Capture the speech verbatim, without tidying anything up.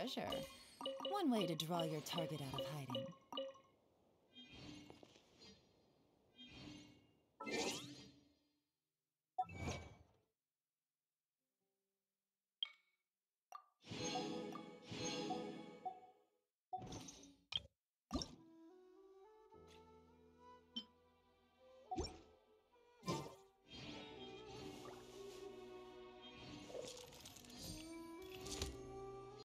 treasure. One way to draw your target out of hiding.